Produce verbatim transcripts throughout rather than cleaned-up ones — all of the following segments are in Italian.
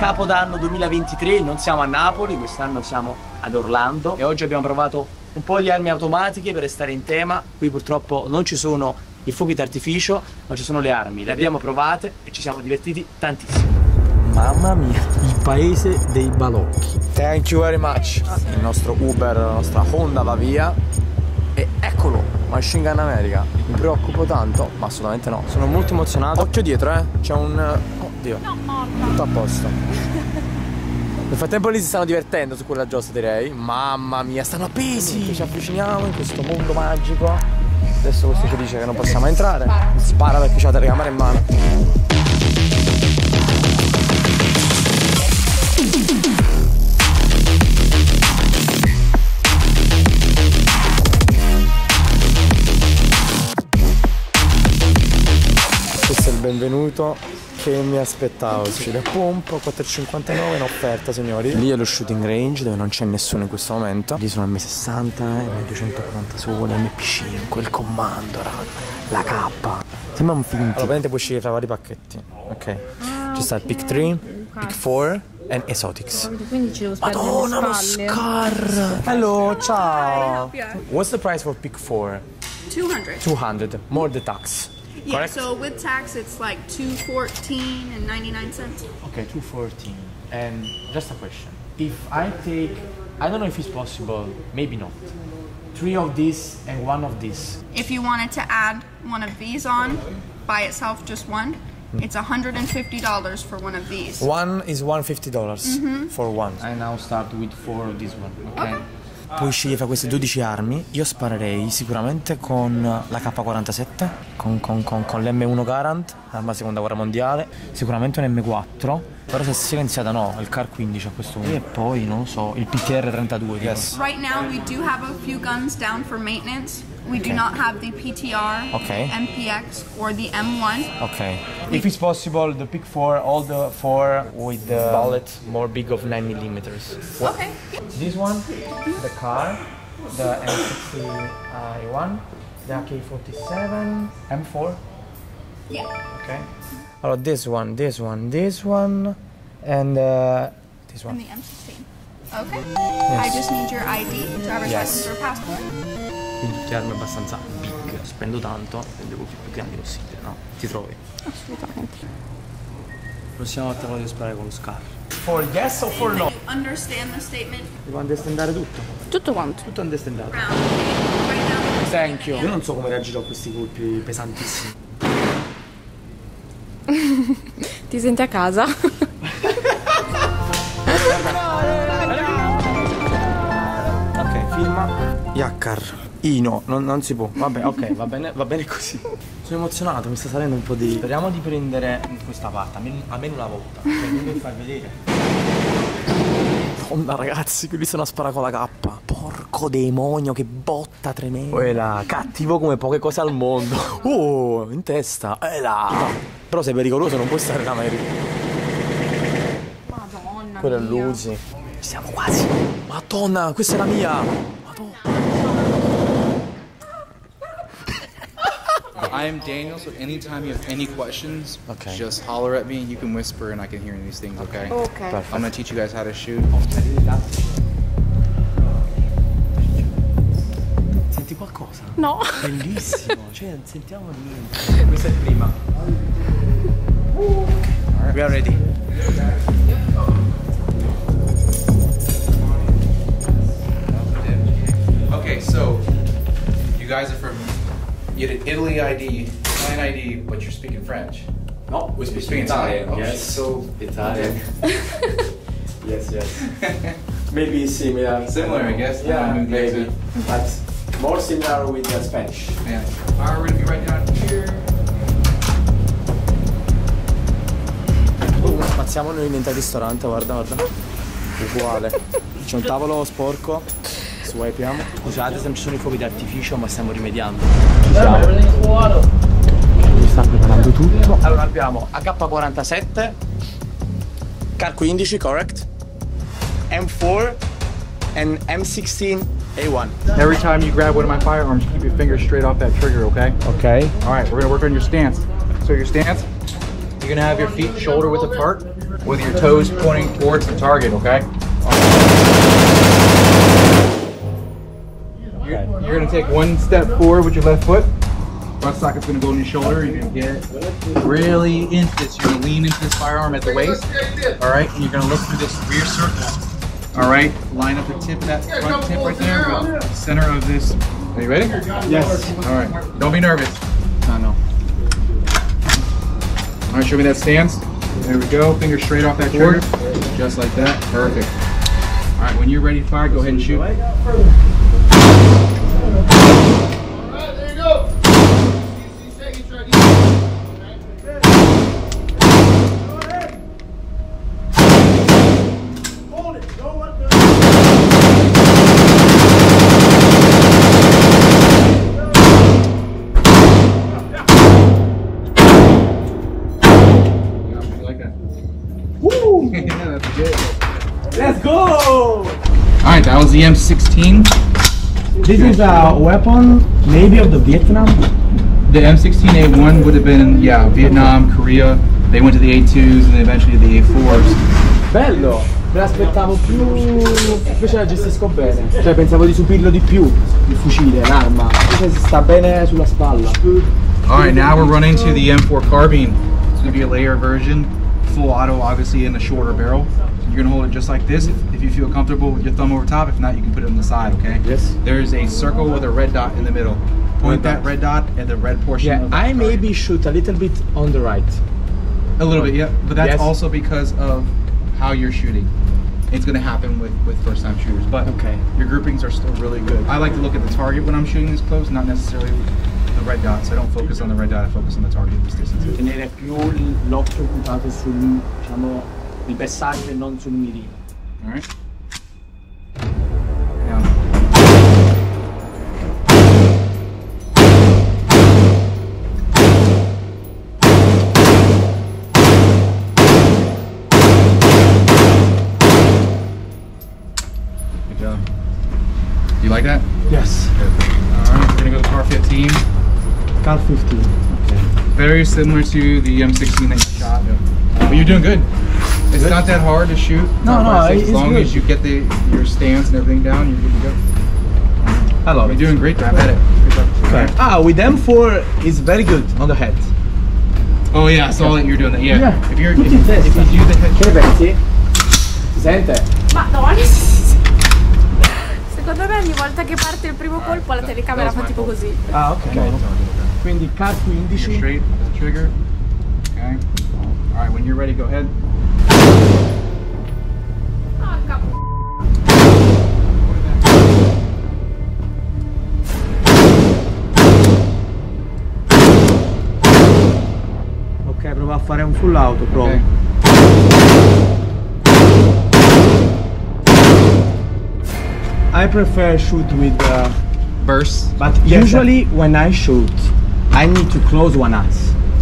Capodanno duemilaventitré, non siamo a Napoli, quest'anno siamo ad Orlando e oggi abbiamo provato un po' di armi automatiche per restare in tema. Qui purtroppo non ci sono i fuochi d'artificio, ma ci sono le armi. Le abbiamo provate e ci siamo divertiti tantissimo. Mamma mia, il paese dei balocchi. Thank you very much. Il nostro Uber, la nostra Honda va via e eccolo, Machine Gun America. Mi preoccupo tanto? Ma assolutamente no. Sono molto emozionato. Occhio dietro, eh. C'è un... oddio. No, morta. Tutto a posto. Nel frattempo lì si stanno divertendo su quella giostra, direi. Mamma mia, stanno appesi. Ci avviciniamo in questo mondo magico. Adesso questo ci dice che non possiamo entrare. Spara perché c'ha la telecamera in mano. Benvenuto, che mi aspettavo. Fucile a pompa, quattro e cinquantanove in offerta, signori. Lì è lo shooting range dove non c'è nessuno in questo momento. Lì sono M sessanta, M duecentoquaranta sole, M P cinque, il comando, la K. Sembrano finti. Allora, ovviamente puoi uscire fra vari pacchetti. Ok. Ci sta il Pick tre, Pick quattro e Exotics. Quindi ci devo sparare. Madonna, lo scar! Hello, ciao! What's the price for Pick four? duecento. duecento, more the tax. Yeah, correct? So with tax it's like two fourteen and ninety-nine cents. Okay, two fourteen. And just a question. If I take, I don't know if it's possible, maybe not. Three of these and one of these. If you wanted to add one of these on by itself, just one, mm. It's one hundred fifty dollars for one of these. One is one hundred fifty dollars mm-hmm. for one. I now start with four of this one. Okay. Okay. Puoi scegliere fra queste dodici armi. Io sparerei sicuramente con la K quarantasette, con, con, con, con l'M uno Garand, arma seconda guerra mondiale, sicuramente un M quattro, però se è silenziata no, il Car quindici a questo punto. E poi, non lo so, il P T R trentadue. Yes. Right now we do have a few guns down for maintenance. We okay. do not have the P T R, okay. M P X, or the M one. Okay. If it's possible, the Pick four, all the four with the bullet more big of nine millimeters. Okay. This one, the car, the M sixty-one, the A K forty-seven, M four. Yeah. Okay. Allora, this one, this one, this one, and uh, this one. And the M sixteen. Okay. Yes. I just need your I D, driver's license or passport. Quindi tutte armi abbastanza big. Spendo tanto e devo più, più grandi possibile, no? Ti trovi? Assolutamente. Prossima volta voglio sparare con lo scar. For yes o for no? Understand the statement? Devo understandare tutto. Tutto quanto? Tutto understandato. Thank you. Io non so come reagirò a questi colpi pesantissimi. Ti senti a casa? Ok, filma. Iaccaryan. Ino, non, non si può. Vabbè, ok, va bene, va bene così. Sono emozionato, mi sta salendo un po' di... Speriamo di prendere questa parte, almeno, almeno una volta. Per far vedere. Madonna ragazzi, qui sono a sparare con la K. Porco demonio, che botta tremenda. Quella, cattivo come poche cose al mondo. Oh, in testa. Là. Però sei pericoloso, non puoi stare là, Mary. Madonna. Quello è l'Uzi. Ci siamo quasi. Madonna, questa è la mia. Madonna. I'm Daniel, so anytime you have any questions, okay. Just holler at me. You can whisper and I can hear these things, okay? Okay. Perfect. I'm gonna teach you guys how to shoot. Senti qualcosa? No. Bellissimo, cioè non sentiamo niente. Questa è prima. Okay. We are ready. Okay, so you guys are from... You had an Italy I D, Italian I D, but you're speaking French. No, we speak Italian. Italian. Oh, yes, so Italian. Yes, yes. Maybe similar. Similar, I guess. Yeah, yeah maybe. maybe. But more similar with uh, Spanish. Yeah. All right, we're gonna be right down here. Oh, spazziamo noi dentro al ristorante, guarda, guarda. Uguale. C'è un tavolo sporco. Swipiamo. Scusate se non ci sono i fuochi d'artificio, ma stiamo rimediando. Mi sta preparando tutto. Allora abbiamo A K quarantasette, Car quindici, correct? M four and M sixteen A one. Every time you grab one of my firearms, keep your finger straight off that trigger, okay? Okay. All right, we're gonna work on your stance. So your stance, you're gonna have your feet shoulder width apart. with your toes pointing towards the target, okay? You're, you're going to take one step forward with your left foot. Butt socket's going to go on your shoulder. You're going to get really into this. You're going to lean into this firearm at the waist, all right? And you're going to look through this rear circle, all right? Line up the tip, that front tip right there, about the center of this. Are you ready? Yes. All right. Don't be nervous. No, no. All right, show me that stance. There we go. Finger straight off that trigger. Just like that. Perfect. All right, when you're ready to fire, go ahead and shoot. All right, there you go. The M sixteen. This is a weapon, maybe of the Vietnam. The M sixteen A one would have been, yeah, Vietnam, Korea. They went to the A twos and eventually the A fours. Bello, me l'aspettavo più. Invece la gestisco bene. Cioè pensavo di subirlo di più. Il fucile, l'arma. Invece sta bene sulla spalla. All right, now we're running to the M four carbine. It's gonna be a layer version, full auto, obviously, in a shorter barrel. You're gonna hold it just like this if, if you feel comfortable with your thumb over top. If not, you can put it on the side, okay? Yes. There's a circle with a red dot in the middle. Point that red dot at the red portion. Yeah, of the I target. Maybe shoot a little bit on the right. A little bit, yeah. But that's yes. also because of how you're shooting. It's gonna happen with, with first time shooters. But okay. your groupings are still really good. I like to look at the target when I'm shooting this close, not necessarily the red dot. So I don't focus on the red dot, I focus on the target at this distance. Tenere più l'occhio puntato sul, diciamo, il bersaglio e non sul mirino. All right. Down. Good job. You like that? Yes. All right, we're gonna go to Car fifteen. Car fifteen. Okay. Very similar to the M sixteen that you shot. But you're doing good. It's not that hard to shoot. No, no, it's as long good. as you get the your stance and everything down, you're good to go. I love You're it. doing great job at it. Okay. Okay. Ah, with M four is very good on the head. Oh yeah, I saw that you're doing that. Yeah. yeah. If you're if, if you do the head. Che pensi? Si sente? Ma no, secondo me ogni volta che parte il primo colpo la telecamera fa tipo così. Ah, ok. okay. Quindi Car quindici. Straight with the trigger. Okay. All right, when you're ready, go ahead. Ok, prova a fare un full auto, prova. Okay. I prefer shoot with uh, burst, but yes, usually sir. when I shoot, I need to close one eye,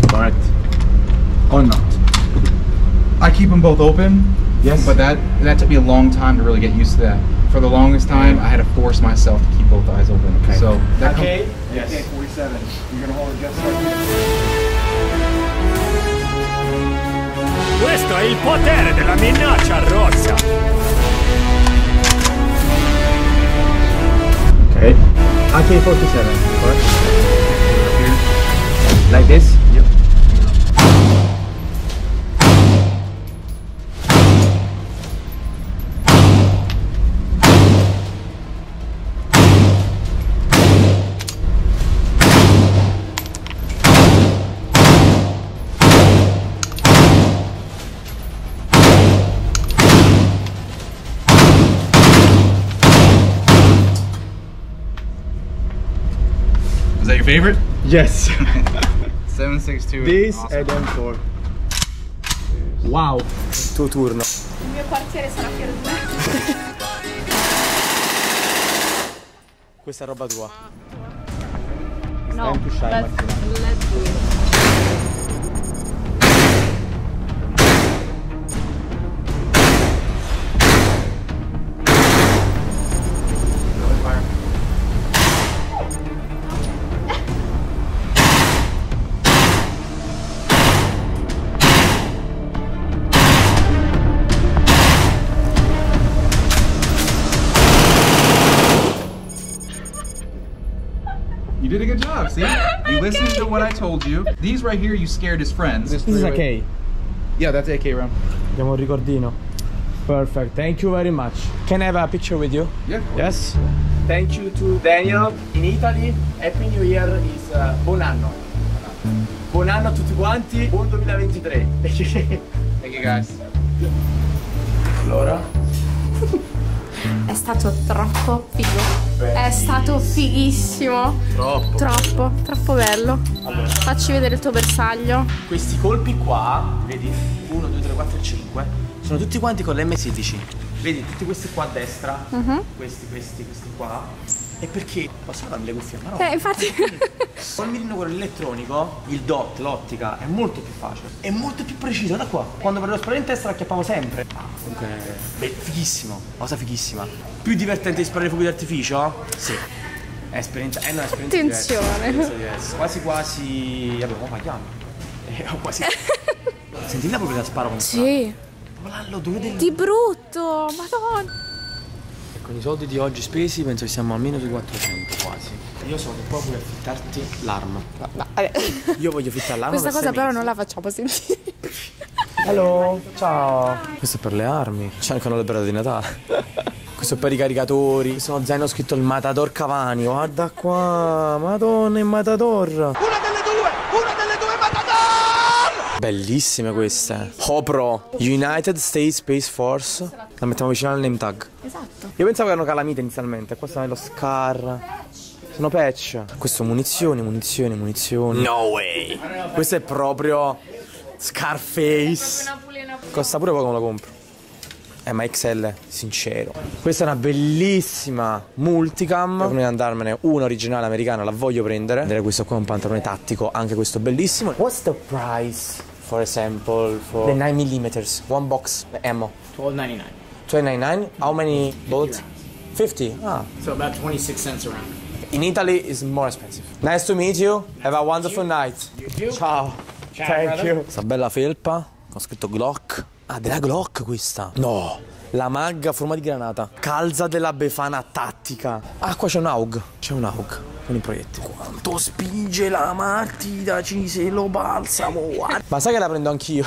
correct? Or not? I keep them both open. Yes. But that that took me a long time to really get used to that. For the longest time, I had to force myself to keep both eyes open. Okay. So that okay. Yes. Okay, forty-seven. You're gonna hold it just like this. Questo è il potere della minaccia rossa. Okay. A K forty-seven. Correct. Like this. Yep. Favorite? Yes. seven six two. This awesome. And M four. Wow. Tuo turno. Il mio quartiere sarà fiero di me. Questa è roba tua. No. Let's, let's do it. You did a good job, see? You listened to what I told you. These right here you scared his friends. This, this is A K. Yeah, that's A K round. Abbiamo un ricordino. Perfect, thank you very much. Can I have a picture with you? Yeah. Yes? Thank you to Daniel. In Italy, Happy New Year is uh, Buon Anno. Buon Anno a tutti quanti, buon duemilaventitré. Thank you guys. Allora? È stato troppo figo. Bellissimo. È stato fighissimo. Troppo. Troppo, troppo bello. Allora, facci vedere il tuo bersaglio. Questi colpi qua, vedi? uno, due, tre, quattro e cinque. Sono tutti quanti con l'emme sedici. Vedi, tutti questi qua a destra. Uh-huh. Questi, questi, questi qua. E perché? Posso farmi le cuffie? Ma no. Eh, infatti. Con il mirino quello elettronico, il dot, l'ottica, è molto più facile. È molto più preciso, da qua. Quando per lo spray in testa la acchiappavo sempre. Ah, comunque, beh, fighissimo. Cosa fighissima. Più divertente di sparare i fuochi d'artificio? Sì. È un'esperienza diversa. Attenzione. Diversa, diversa. Quasi quasi... Vabbè, come paghiamo? Eh, quasi... Senti la proprietà sparo con sì. Ma l'ho dovuto... Di brutto, madonna. Con i soldi di oggi spesi penso che siamo a meno di quattrocento quasi. Io so che poi voglio affittarti l'arma. No, no. Io voglio affittare l'arma. Questa per cosa però non la facciamo sentire. Hello, ciao. Questo è per le armi. C'è anche una libera di Natale. Questo è per i caricatori. Questo è uno zaino scritto il Matador Cavani. Guarda qua, madonna, il Matador. Una delle due, una delle due Matador. Bellissime queste. Hopro, United States Space Force. La mettiamo vicino al name tag. Esatto. Io pensavo che erano calamite inizialmente, questo è lo scar. Sono patch. Questo munizioni, munizioni, munizioni. No way! Questo è proprio Scarface. Costa pure poco, me lo compro. Eh, ma X L, sincero. Questa è una bellissima multicam. Prima di andarmene, una originale americana, la voglio prendere. Vedere questo qua è un pantalone tattico, anche questo bellissimo. What's the price, for example, for the nine millimeters? One box ammo. twelve ninety-nine. two ninety-nine, how many bolts? fifty. Ah. So about twenty-six cents a round. In Italy it's more expensive. Nice to meet you. Have a wonderful night. Ciao. Ciao. Thank brother. You. Questa bella felpa con scritto Glock. Ah, della Glock questa. No. La magga a forma di granata. Calza della Befana tattica. Ah, qua c'è un A U G. C'è un A U G con i proiettili. Quanto spinge la Martita Ciselo Balsamo. Ma sai che la prendo anch'io.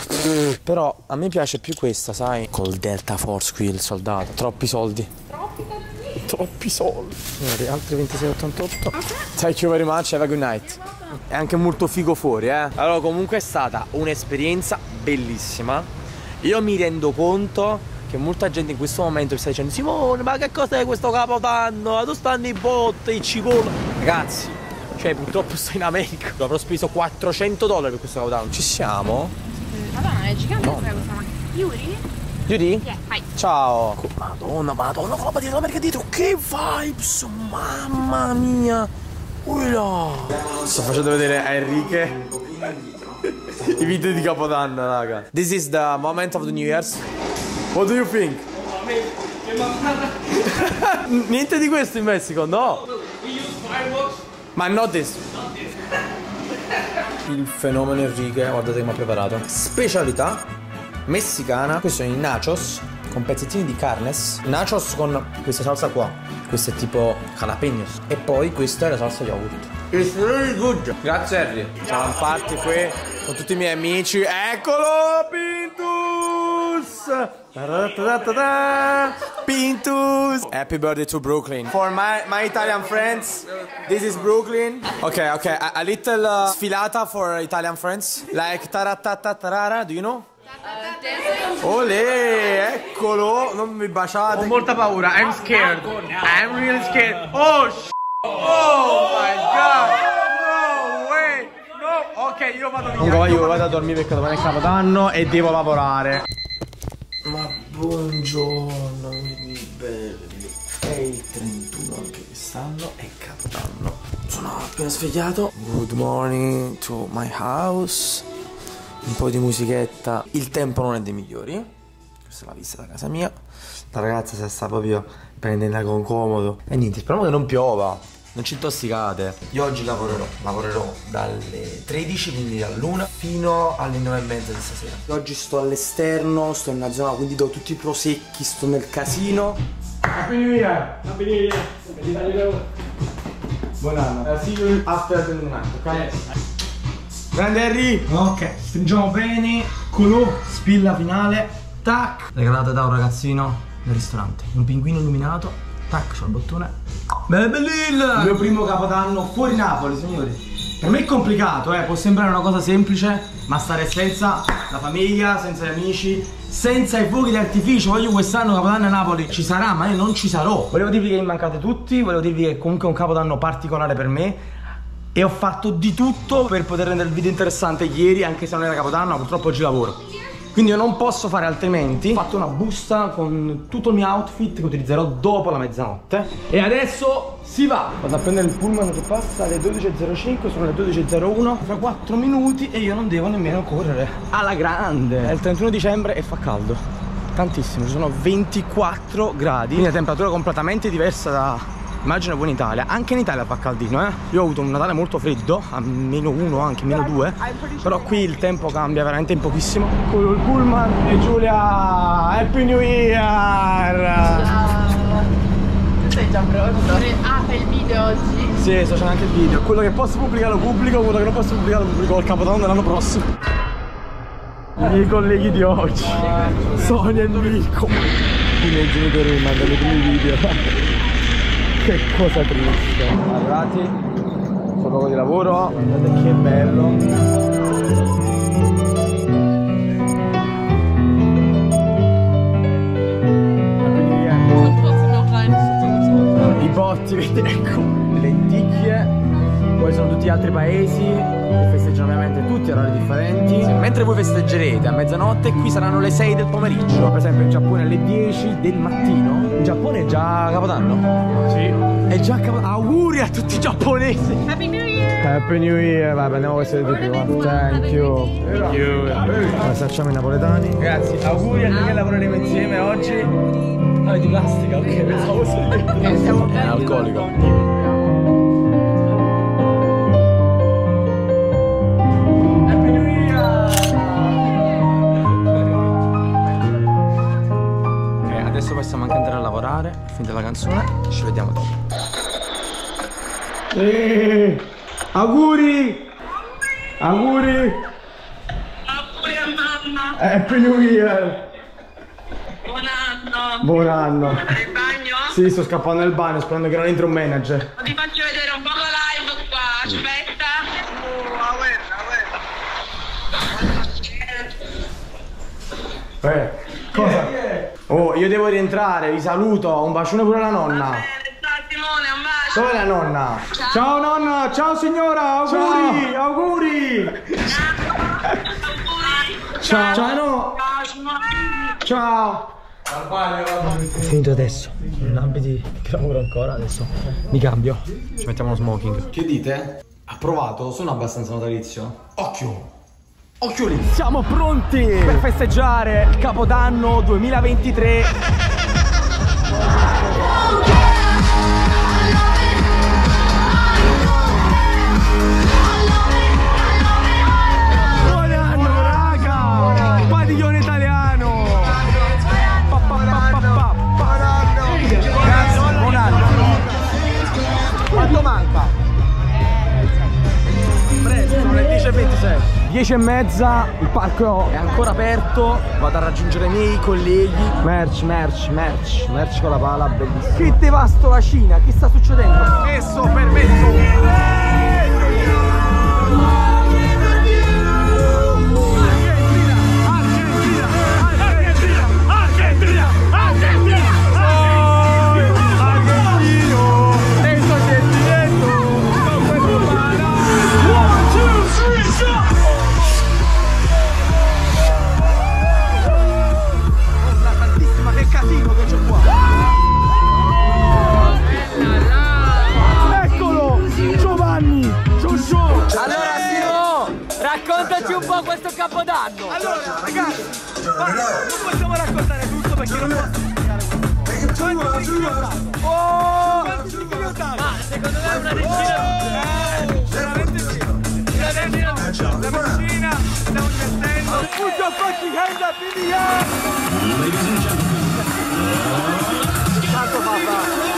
Però a me piace più questa, sai. Col Delta Force qui il soldato. Troppi soldi. Troppi soldi. Troppi soldi. Altri ventisei ottantotto. Okay. Thank you very much, have a good night. È anche molto figo fuori, eh. Allora comunque è stata un'esperienza bellissima. Io mi rendo conto che molta gente in questo momento mi sta dicendo: Simone, ma che cos'è questo Capodanno? Dove stanno i botti, i cipolla? Ragazzi, cioè purtroppo sto in America. Avrò speso quattrocento dollari per questo Capodanno. Ci siamo? Madonna, è gigante questa macchina. Yuri? Yuri? Yeah, vai. Ciao. Madonna, madonna, roba dietro, perché dietro che vibes, mamma mia. Ulla. Sto facendo vedere a Enrique i video di Capodanno, raga. This is the moment of the New Year's. What do you think? Niente di questo in Messico, no! Ma not this! Il fenomeno Enrique, guardate che mi ha preparato. Specialità messicana, questi sono i nachos con pezzettini di carnes. Nachos con questa salsa qua, questo è tipo jalapeños. E poi questa è la salsa yogurt. It's really good! Grazie Henry! Ciao, un party qui con tutti i miei amici. Eccolo, Pintus! Pintus! Happy birthday to Brooklyn. For my, my Italian friends, this is Brooklyn. Okay, okay, a, a little uh, sfilata for Italian friends. Like taratatarara, do you know? Olè, eccolo, non mi baciate. Ho molta paura, I'm scared. I'm really scared. Oh, sh**. Oh my god. No, ok, io vado a dormire. Io vado a dormire perché domani è Capodanno e devo lavorare. Ma buongiorno, mi belli. È il trentuno anche quest'anno, è Capodanno. Sono appena svegliato. Good morning to my house. Un po' di musichetta. Il tempo non è dei migliori. Questa è la vista da casa mia. La ragazza si sta proprio prendendo con comodo. E niente, speriamo che non piova. Non ci intossicate. Io oggi lavorerò, lavorerò dalle tredici, quindi dall'una, fino alle nove e mezza di stasera. Io oggi sto all'esterno, sto in una zona, quindi do tutti i prosecchi, sto nel casino. Happy New Year! Happy New Year! Buon anno. Uh, see you after the night, ok? Yes. Grande Henry! Ok, stringiamo bene. Colò, spilla finale. Tac! Regalata da un ragazzino del ristorante. Un pinguino illuminato. Tac, c'ho il bottone. Bella bellilla! Il mio primo capodanno fuori Napoli, signori. Per me è complicato, eh. Può sembrare una cosa semplice, ma stare senza la famiglia, senza gli amici, senza i fuochi d'artificio. Voglio quest'anno capodanno a Napoli. Ci sarà, ma io non ci sarò. Volevo dirvi che mi mancate tutti. Volevo dirvi che comunque è un capodanno particolare per me. E ho fatto di tutto per poter rendere il video interessante ieri, anche se non era capodanno, purtroppo oggi lavoro. Quindi io non posso fare altrimenti. Ho fatto una busta con tutto il mio outfit che utilizzerò dopo la mezzanotte. E adesso si va! Vado a prendere il pullman che passa alle dodici e zero cinque, sono le dodici e zero uno. Fra quattro minuti e io non devo nemmeno correre. Alla grande! È il trentuno dicembre e fa caldo. Tantissimo, ci sono ventiquattro gradi. Quindi la temperatura è completamente diversa da... Immagino buona Italia, anche in Italia fa caldino, eh. Io ho avuto un Natale molto freddo, a meno uno, anche meno due. Però qui il tempo cambia veramente in pochissimo. Con il pullman e Giulia, Happy New Year! Ciao! Tu sei già pronto? Ah, fai il video oggi? Sì, so, c'è anche il video. Quello che posso pubblicare lo pubblico, quello che non posso pubblicare lo pubblico al Capodanno dell'anno prossimo. I colleghi di oggi, Sonia e Enrico. I miei genitori mi mandano i primi video. Che cosa triste. Arrivati, sono poco di lavoro, guardate che bello. I botti, ecco, le lenticchie. Poi sono tutti gli altri paesi che festeggiano ovviamente tutti a orari differenti. Mentre voi festeggerete a mezzanotte, qui saranno le sei del pomeriggio. Per esempio in Giappone alle dieci del mattino. In Giappone è già Capodanno? Sì. È già Capodanno. Auguri a tutti i giapponesi! Happy New Year! Happy New Year! Vai, prendiamo queste di più. Thank you. Thank you. Facciamo i napoletani. Grazie, auguri a noi che lavoreremo insieme oggi. Ah, è di plastica, ok, pensavo fosse. È alcolico. Possiamo anche andare a lavorare, finita la canzone, ci vediamo dopo. Eeeh, auguri! Auguri! Auguri a mamma! Happy New Year! Buon anno! Buon anno! Sono nel bagno? Sì, sto scappando nel bagno, sperando che non entri un manager. Ti faccio vedere un po' la live qua, aspetta! Oh, aver, aver! Eh, cosa? Oh, io devo rientrare, vi saluto, un bacione pure alla nonna. Va bene, ciao Simone, un bacio. Dov'è la nonna? Ciao. Ciao nonna, ciao signora, auguri, ciao. Auguri. Ciao. Ciao. Ciao. No. Ciao. Finito adesso, in ambiti che lavoro ancora, adesso mi cambio. Ci mettiamo lo smoking. Che dite? Approvato? Sono abbastanza natalizio? Occhio! Occhio lì! Siamo pronti per festeggiare il Capodanno duemilaventitré! Buon anno raga! Padiglione italiano! Buon anno! Buon anno! Buon anno! Quanto manca? Presto, le dieci e ventisei! dieci e mezza, il parco è ancora aperto, vado a raggiungere i miei colleghi. Merch, merch, merch, merch con la pala, bellissimo. Che devasto la Cina, che sta succedendo? Permesso, permesso. Raccontaci un po' questo Capodanno! Allora, ragazzi, non possiamo raccontare tutto perché non possiamo raccontare tutto. Oh! Ma secondo me è una regina! Eh! Veramente sì! Una regina! Una regina! Stiamo cantando! Put your fucking hands up in the air! Tanto papà!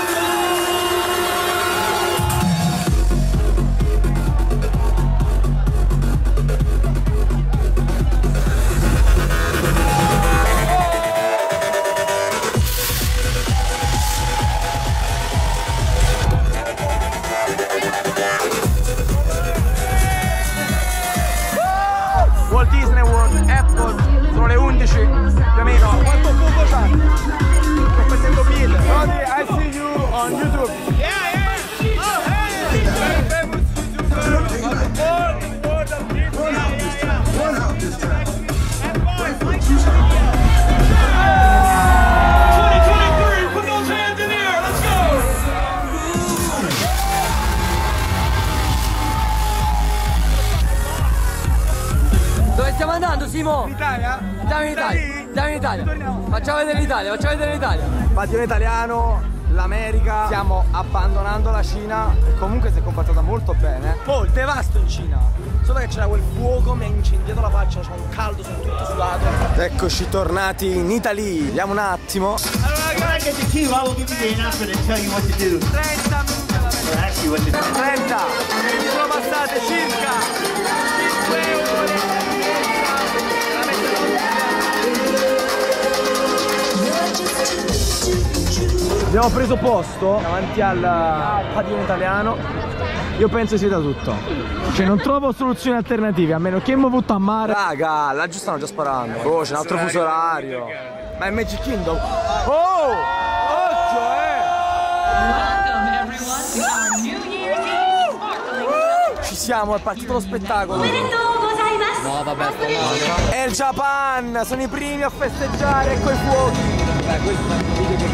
Walt Disney World, Apple, sono le undici più o meno. Quanto punto c'ha? Sto prendendo biglietti. Tony, I see you on YouTube. Yeah, yeah. Oh, hey, very famous YouTuber. World in world of Disney. Yeah, yeah, yeah. Stiamo andando, Simo? In Italia? Siamo in Italia, siamo in Italia. Facciamo vedere l'Italia, facciamo vedere l'Italia. Bastione italiano, l'America, stiamo abbandonando la Cina, e comunque si è comportata molto bene. Oh, il devasto in Cina, solo che c'era quel fuoco, mi ha incendiato la faccia, c'è un caldo, sono tutto sudato. Eccoci tornati in Italia, vediamo un attimo. Allora, guarda che ti vado di Vienna per dirti cosa devi fare. trenta minuti, trenta, sono passate circa cinque ore. Abbiamo preso posto davanti al padiglione italiano. Io penso sia da tutto. Cioè non trovo soluzioni alternative, a meno che mi butto a mare. Raga, laggiù stanno già sparando. Oh, c'è un altro fuso orario. Ma è Magic Kingdom. Oh! Occhio, eh! Ci siamo, è partito lo spettacolo. No, vabbè. È il Japan, sono i primi a festeggiare coi fuochi. Beh, questo è un video che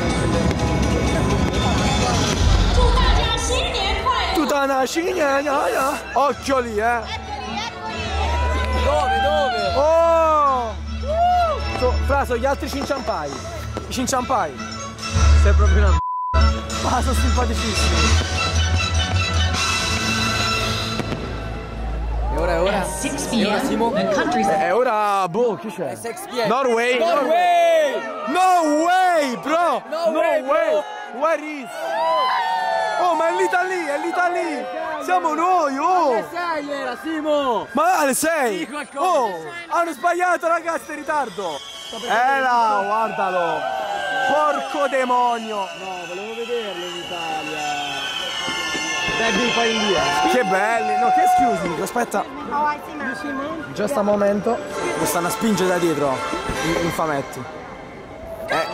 occhio lì, eh! Dove, dove? Oh! So, fra, sono gli altri cinciampai. I cinciampai. Sei proprio una b***a. Ma sono simpaticissimi. E ora, è ora. E ora, Simo. E ora, boh, chi c'è? Norway. Norway! No way, bro! No, no way, way! Where is? Oh, ma è l'Italia, è l'Italia! Siamo noi, oh! Alle sei era, Simo! Ma alle sei! Oh! Hanno sbagliato, ragazzi, in ritardo! Eh là, guardalo! Porco demonio! No, volevo vederlo in Italia! Devi fare in via! Che belli! No, che scusi! Aspetta! Just a momento! Mi stanno a spingere da dietro, infametti! Eh!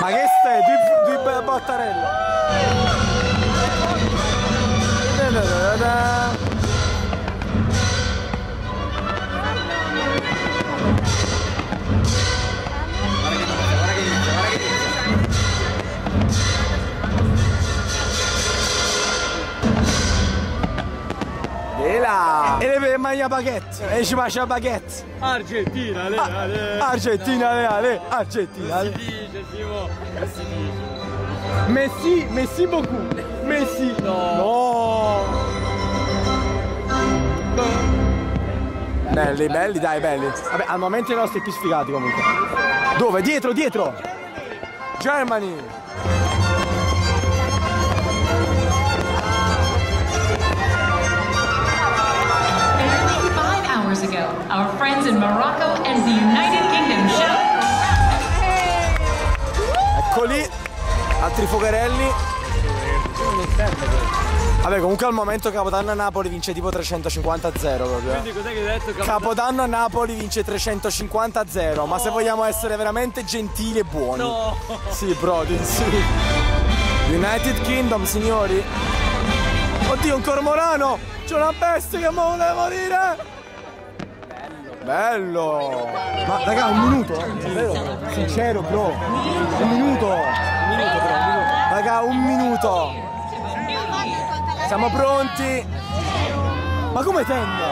Ma che stai? Di Bottarello! E le maglia baguette, e ci faccia baguette. Argentina, le ale. Argentina, le ale. Argentina, le ale. Si dice, Simo. Si dice. Messi, Messi beaucoup. Messi. No. No. Belli, belli, dai, belli. Vabbè, al momento i nostri più sfigati comunque. Dove? Dietro, dietro! Germany! venticinque hours ago, our friends in Morocco and the United Kingdom show. Eccoli, altri focherelli. Vabbè, comunque al momento Capodanno a Napoli vince tipo trecentocinquanta a zero proprio. Quindi cos'è che hai detto? Capodanno... Capodanno a Napoli vince trecentocinquanta a zero, no. Ma se vogliamo essere veramente gentili e buoni. No. Sì, Brody, sì. United Kingdom, signori. Oddio, un cormorano! C'è una bestia che mi vuole morire! Bello! Bello! Ma raga, un minuto, vero? Sincero, bro. Un minuto! Un minuto, bro, un minuto. Raga, un minuto! Siamo pronti! Ma come tenda?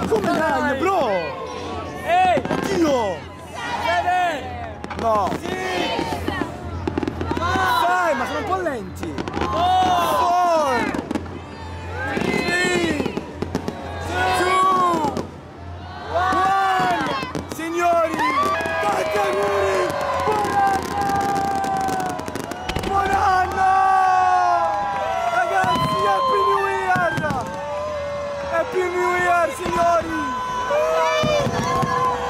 Ma come taglia, bro? Ehi! Oddio! No! Sì! Dai, ma sono un po' lenti! quattro, tre, due, uno! Signori! Tanti auguri! Signori!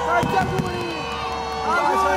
Tanti auguri! Auguri!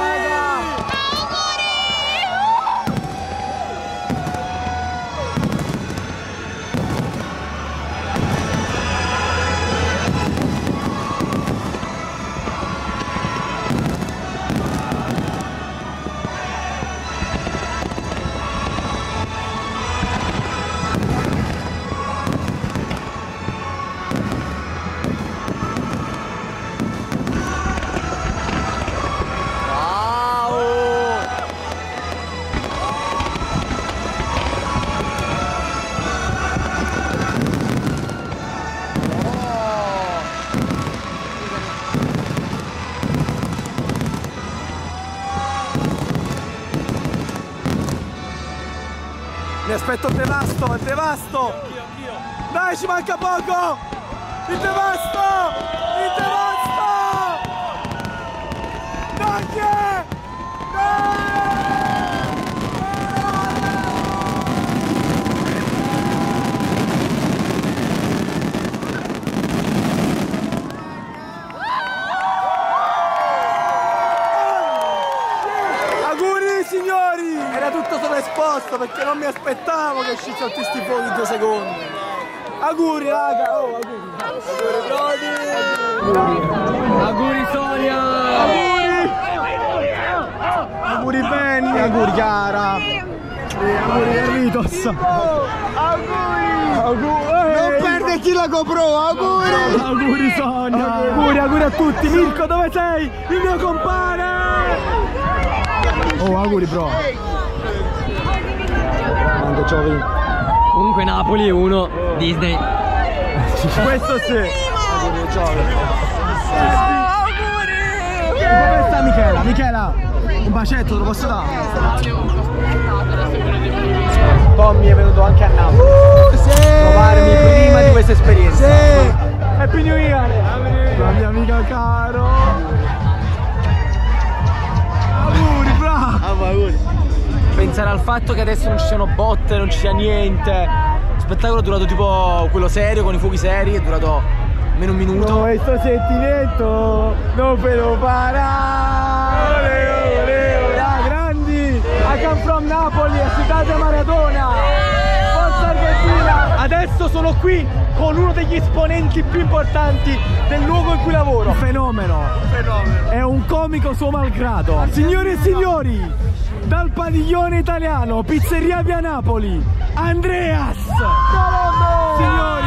aspetto il devasto, il devasto! Anch'io, anch'io! Dai, ci manca poco! Il devasto! Il devasto! Dai! Dai! Esposto perché non mi aspettavo che ci sono questi fuochi in due secondi. Auguri raga, oh, auguri. Auguri Brody. Auguri Sonia. Auguri. Auguri Benny. Auguri Chiara. Auguri Ritos. Auguri. Auguri. Non perderti la GoPro. Auguri. Auguri Sonia. Auguri, auguri a tutti. Mirko, dove sei? Il mio compare. Oh, auguri bro. Comunque Napoli è uno Disney. Questo sì. Auguri, ciao. Auguri. Dove sta Michela? Michela, un bacetto lo posso dare? Tommy è venuto anche a Napoli. Uh, sì. Provarmi prima di questa esperienza. Sì. Happy New Year. La mia amica caro. Auguri, bravo. Auguri. Pensare al fatto che adesso non ci siano botte, non ci sia niente. Lo spettacolo è durato tipo quello serio, con i fuochi seri, è durato meno un minuto. No, questo sentimento non ve lo parare. Ah, grandi! I come from Napoli, a città di Maradona! Forza Argentina! Adesso sono qui con uno degli esponenti più importanti del luogo in cui lavoro. Un fenomeno! Un fenomeno! È un comico suo malgrado. Signore e signori! Dal padiglione italiano, pizzeria via Napoli, Andreas! Colombo! Signori!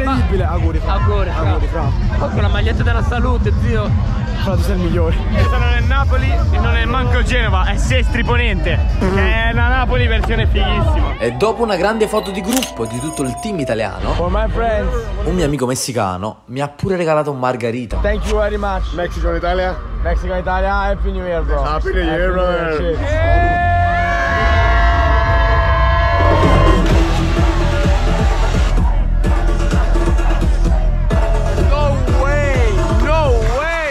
Incredibile! Ma... Auguri, fra. Auguri, fra. Auguri, fra. Con la maglietta della salute, zio! Fra, tu sei il migliore! Questo non è Napoli e non è manco Genova, è Sestri Ponente! È la Napoli versione fighissima! E dopo una grande foto di gruppo di tutto il team italiano, For my friends. Un mio amico messicano mi ha pure regalato un margarita. Thank you very much! Mexico in Italia! Mexico Italia, Happy New Year bro! Happy New Year brother! No way! No way!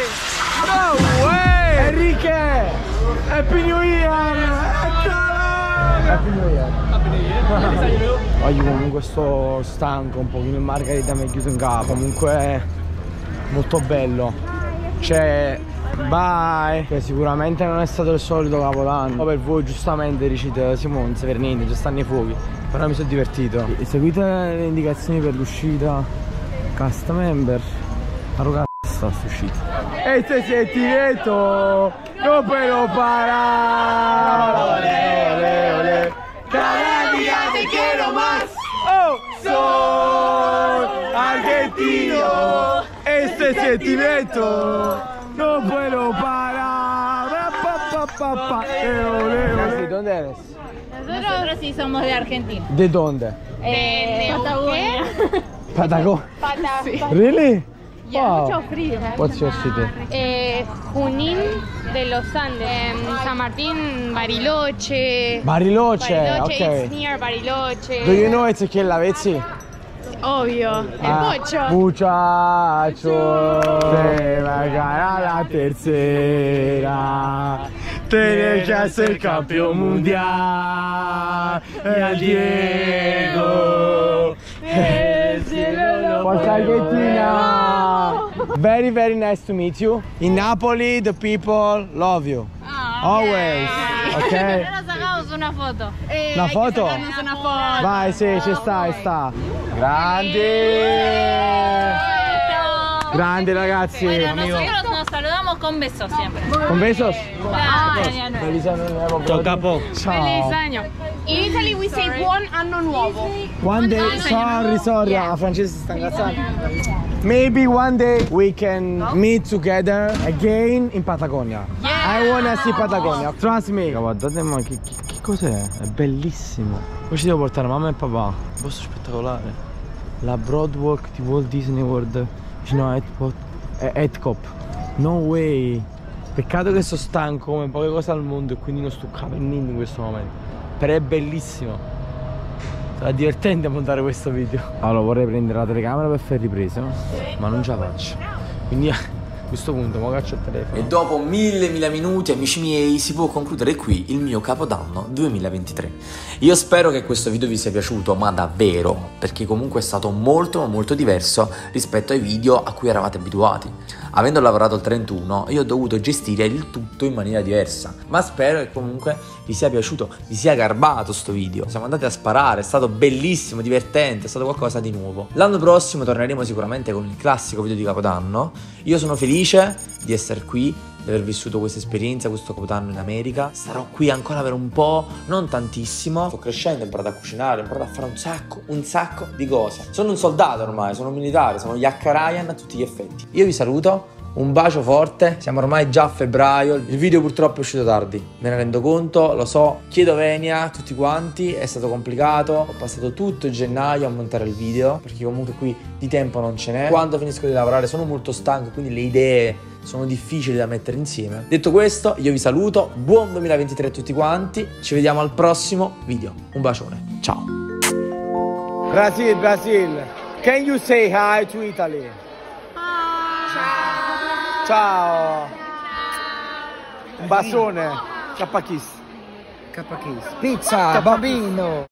No way! Enrique! Happy New Year! Happy New Year! Happy New Year! Oh, io comunque sto stanco un pochino, Margherita mi è chiuso in capo, comunque molto bello. C'è... Bye! Che sicuramente non è stato il solito capodanno. Per voi giustamente dicete Simone, se per niente, ci stanno i fuochi. Però mi sono divertito. E seguite le indicazioni per l'uscita. Cast member. Arroga sta uscita. E se sentimento non ve lo parare. Ole, ole, Canaria te quiero más. Oh! Soy argentino. E se sentimento no puedo parar. Pa, pa, pa, pa. Eh, ole, ole. ¿De dónde eres? Nosotros sí somos de Argentina. ¿De dónde? Eh, de Patagonia. Patagonia. Patagonia. Sí. Really? Yeah, wow. Mucho frío. What's your city? Eh, Junín de los Andes. Eh, San Martín, Bariloche. Bariloche. Bariloche. Okay. It's near Bariloche. Do you know it's Chilavezzi? Ovvio, è ah, Boccio! Muchacho, te magari la tercera, te ne a ser campione mondiale, e al Diego, e cielo lo Very, very nice to meet you. In Napoli, the people love you. Ah, okay. Always, ok? Una foto. Eh, una foto? Una foto. Vai, sì, oh, ci sta, ci sta. Grandi! Eeeh. Grandi ragazzi. Bueno, nosotros nos saludamos con besos siempre. Con besos? Ah, feliz año nuevo. Ciao capo. Ciao. Feliz año. In Italy we say buon anno nuovo. One day, one sorry, sorry, yeah. A francese sta incazzando. Maybe one day we can no? meet together again in Patagonia. Yeah. I wanna see Patagonia. Trust me. Guardate ma che, che, che cos'è? È bellissimo. Poi ci devo portare mamma e papà. Un posto spettacolare. La Broadwalk di Walt Disney World vicino a Edcop. No way. Peccato che sono stanco come poche cose al mondo e quindi non sto capendo niente in questo momento. Però è bellissimo. sarà divertente montare questo video. Allora vorrei prendere la telecamera per fare riprese, ma non ce la faccio, quindi a questo punto mi caccio il telefono. E dopo mille mila minuti, amici miei, si può concludere qui il mio Capodanno duemilaventitré. Io spero che questo video vi sia piaciuto, ma davvero, perché comunque è stato molto molto diverso rispetto ai video a cui eravate abituati. Avendo lavorato il trentuno, io ho dovuto gestire il tutto in maniera diversa, ma spero che comunque vi sia piaciuto, vi sia garbato sto video. Siamo andati a sparare, è stato bellissimo, divertente, è stato qualcosa di nuovo. L'anno prossimo torneremo sicuramente con il classico video di Capodanno. Io sono felice di essere qui, di aver vissuto questa esperienza, questo Capodanno in America. Starò qui ancora per un po', non tantissimo. Sto crescendo, ho imparato a cucinare, ho imparato a fare un sacco, un sacco di cose. Sono un soldato ormai, sono un militare, sono Iaccaryan a tutti gli effetti. Io vi saluto, un bacio forte, siamo ormai già a febbraio, il video purtroppo è uscito tardi, me ne rendo conto, lo so, chiedo venia a tutti quanti, è stato complicato, ho passato tutto il gennaio a montare il video, perché comunque qui di tempo non ce n'è, quando finisco di lavorare sono molto stanco, quindi le idee sono difficili da mettere insieme. Detto questo, io vi saluto, buon duemilaventitré a tutti quanti, ci vediamo al prossimo video, un bacione, ciao! Brasil, Brasil, can you say hi to Italy? Ciao! Un bacione! K Kiss! K Kiss! Pizza! Bambino!